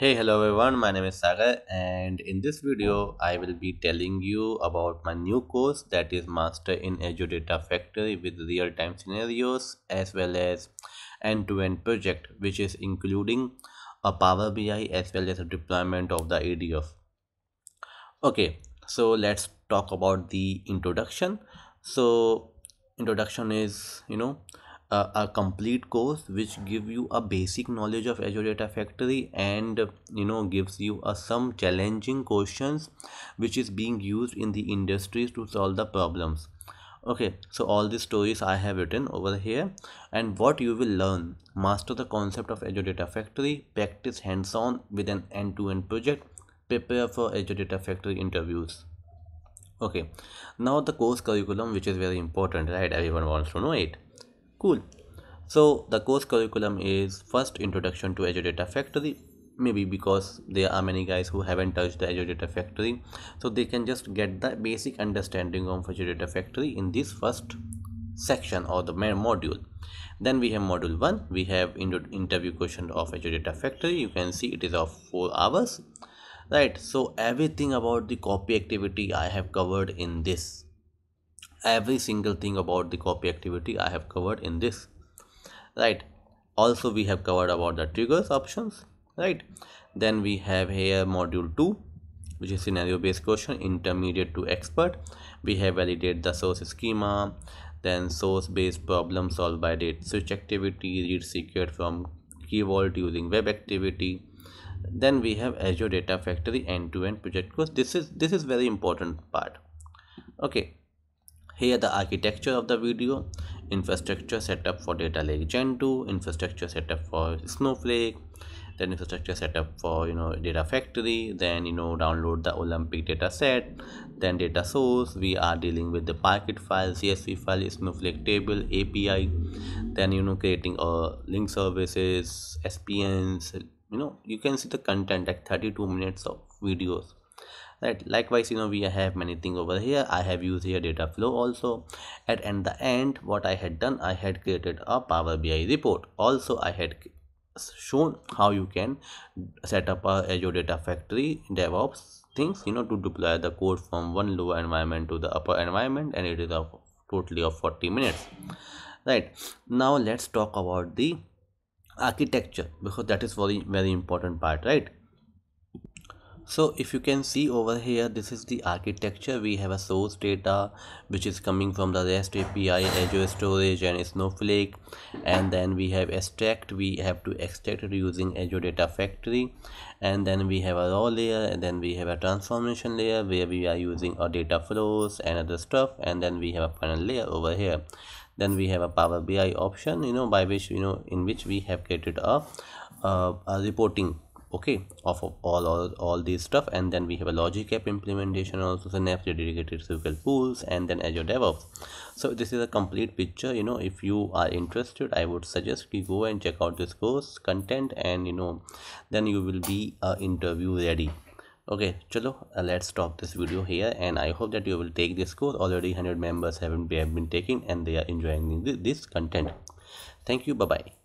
Hey, hello everyone, my name is Sagar, and in this video I will be telling you about my new course, that is Master in Azure Data Factory with real-time scenarios as well as end-to-end project, which is including a Power BI as well as a deployment of the ADF. Okay, so let's talk about the introduction. So introduction is, you know, a complete course which gives you a basic knowledge of Azure Data Factory and, you know, gives you some challenging questions which is being used in the industries to solve the problems. Okay, so all the stories I have written over here, and what you will learn: master the concept of Azure Data Factory, practice hands-on with an end-to-end project, prepare for Azure Data Factory interviews. Okay, now the course curriculum, which is very important, right? Everyone wants to know it. Cool. So the course curriculum is first introduction to Azure Data Factory, maybe because there are many guys who haven't touched the Azure Data Factory, so they can just get the basic understanding of Azure Data Factory in this first section or the main module. Then we have module 1, we have interview question of Azure Data Factory. You can see it is of 4 hours, right? So everything about the copy activity I have covered in this. Every single thing about the copy activity I have covered in this, right? Also we have covered about the triggers options, right? Then we have here module 2, which is scenario based question, intermediate to expert. We have validate the source schema, then source based problem solved by date switch activity, read secret from key vault using web activity. Then we have Azure Data Factory end-to-end project course. This is very important part. Okay, here the architecture of the video, infrastructure setup for data lake gen 2, infrastructure setup for Snowflake, then infrastructure setup for, you know, Data Factory, then, you know, download the Olympic data set, then data source. We are dealing with the Parquet file, CSV file, Snowflake table, API, then, you know, creating link services, SPNs. You know, you can see the content, like 32 minutes of videos. Right. Likewise, you know, we have many things over here. I have used here data flow also. At the end, what I had done, I had created a Power BI report. Also, I had shown how you can set up a Azure Data Factory DevOps things, you know, to deploy the code from one lower environment to the upper environment, and it is a totally of 40 minutes. Right. Now let's talk about the architecture, because that is very, very important part, right? So if you can see over here, this is the architecture. We have a source data which is coming from the REST API, Azure Storage and Snowflake, and then we have extract. We have to extract it using Azure Data Factory, and then we have a raw layer, and then we have a transformation layer where we are using our data flows and other stuff, and then we have a final layer over here. Then we have a Power BI option, you know, by which, you know, in which we have created a reporting, okay, of all these stuff. And then we have a Logic App implementation, also Synapse dedicated SQL pools, and then Azure DevOps. So this is a complete picture. You know, if you are interested, I would suggest you go and check out this course content, and, you know, then you will be interview ready. Okay, chalo, let's stop this video here, and I hope that you will take this course. Already 100 members have been taking, and they are enjoying this content. Thank you, bye bye.